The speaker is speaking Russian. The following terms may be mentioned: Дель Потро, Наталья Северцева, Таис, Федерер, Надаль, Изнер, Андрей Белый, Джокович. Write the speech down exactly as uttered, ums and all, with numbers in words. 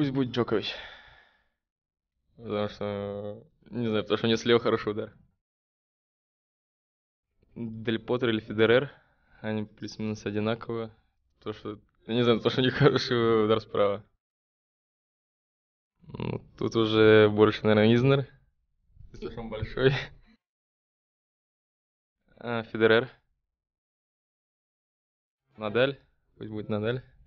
Пусть будет Джокович. Потому что... Не знаю, потому что у него слева хороший удар. Дель Потро или Федерер. Они плюс-минус одинаковые. Потому что... Я не знаю, потому что у них хороший удар справа. Ну, тут уже больше, наверное, Изнер. Слишком большой. А, Федерер. Надаль. Пусть будет Надаль.